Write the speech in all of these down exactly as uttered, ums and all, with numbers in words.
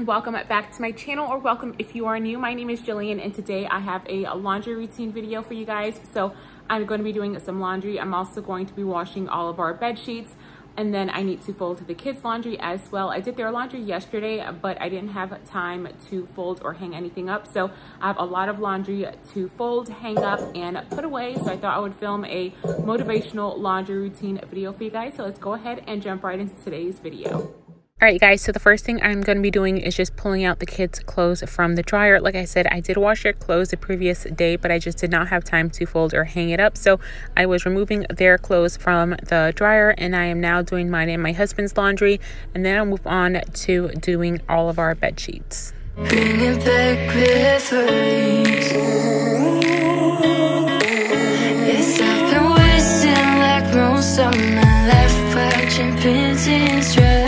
and welcome back to my channel, or welcome if you are new. My name is Jillian and today I have a laundry routine video for you guys. So I'm going to be doing some laundry. I'm also going to be washing all of our bed sheets, and then I need to fold the kids' laundry as well. I did their laundry yesterday, but I didn't have time to fold or hang anything up. So I have a lot of laundry to fold, hang up, and put away. So I thought I would film a motivational laundry routine video for you guys. So let's go ahead and jump right into today's video. All right, you guys, so the first thing I'm going to be doing is just pulling out the kids' clothes from the dryer. Like I said, I did wash their clothes the previous day, but I just did not have time to fold or hang it up. So I was removing their clothes from the dryer, and I am now doing mine and my husband's laundry. And then I'll move on to doing all of our bed sheets. Bring it back with yes, I've been wasting like most of my life watching paintings dry.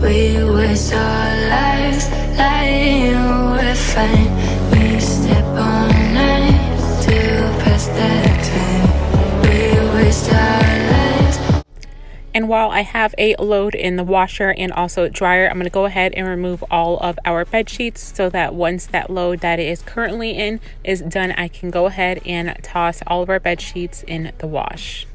We waste our lives lying awake, fine. We step all night to pass that time. We waste our lives. And while I have a load in the washer and also dryer, I'm going to go ahead and remove all of our bed sheets so that once that load that it is currently in is done, I can go ahead and toss all of our bed sheets in the wash.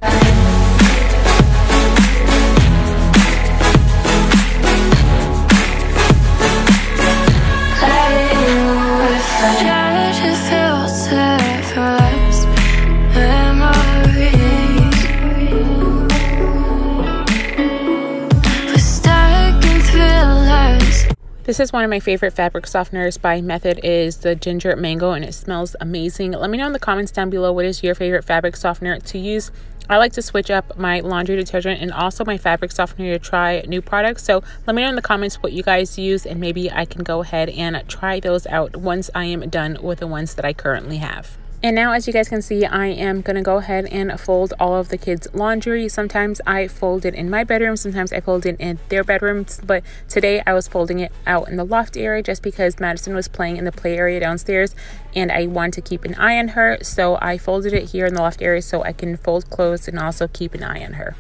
This is one of my favorite fabric softeners by Method, is the ginger mango, and it smells amazing. Let me know in the comments down below, what is your favorite fabric softener to use? I like to switch up my laundry detergent and also my fabric softener to try new products. So let me know in the comments what you guys use, and maybe I can go ahead and try those out once I am done with the ones that I currently have. And now, as you guys can see, I am going to go ahead and fold all of the kids' laundry. Sometimes I fold it in my bedroom, sometimes I fold it in their bedrooms, but today I was folding it out in the loft area just because Madison was playing in the play area downstairs and I wanted to keep an eye on her. So I folded it here in the loft area so I can fold clothes and also keep an eye on her.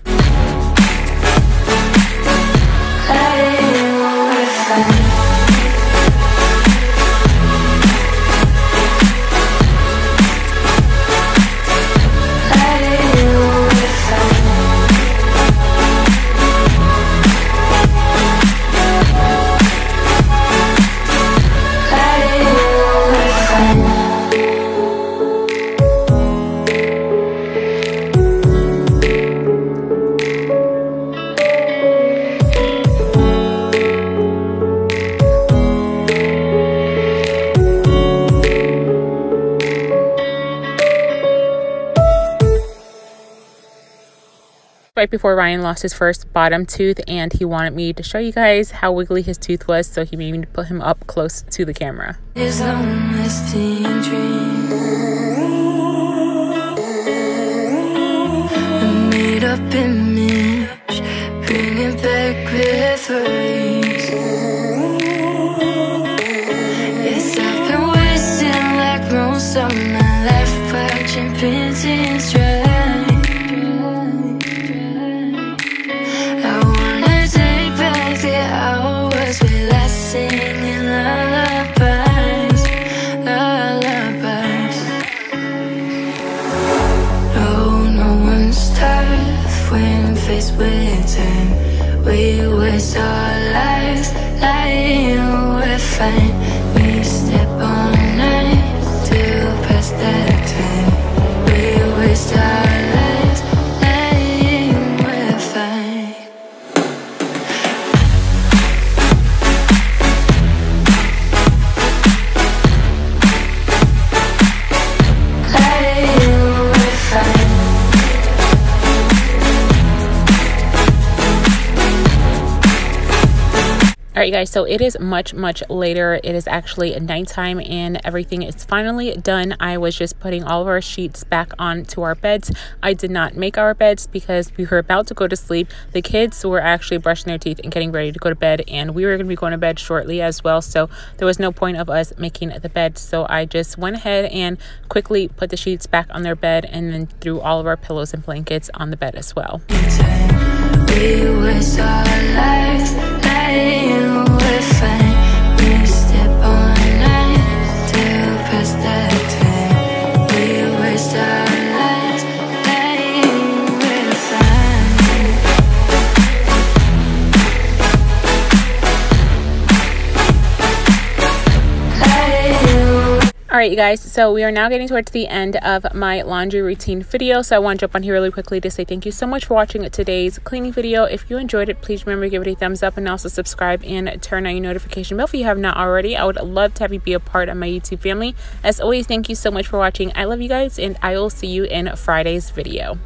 Right before Ryan lost his first bottom tooth, and he wanted me to show you guys how wiggly his tooth was, so he made me put him up close to the camera. His long-lasting dream, a made-up image, bring it back with a reach. Yes, I've been wasting like most of my life watching paintings dry. We waste our lives lying awake, fine. We step all night to pass that time. We waste our lives lying awake, fine. Lying awake, fine. All right, you guys, so it is much, much later. It is actually nighttime and everything is finally done. I was just putting all of our sheets back onto our beds. I did not make our beds because we were about to go to sleep. The kids were actually brushing their teeth and getting ready to go to bed, and we were going to be going to bed shortly as well, so there was no point of us making the bed. So I just went ahead and quickly put the sheets back on their bed and then threw all of our pillows and blankets on the bed as well. We waste our lives lying with fun. We step on lines to pass the time. We waste our lives lying with fun. Alright, you guys, so we are now getting towards the end of my laundry routine video, so I want to jump on here really quickly to say thank you so much for watching today's cleaning video. If you enjoyed it, please remember to give it a thumbs up and also subscribe and turn on your notification bell if you have not already. I would love to have you be a part of my YouTube family. As always, thank you so much for watching. I love you guys, and I will see you in Friday's video.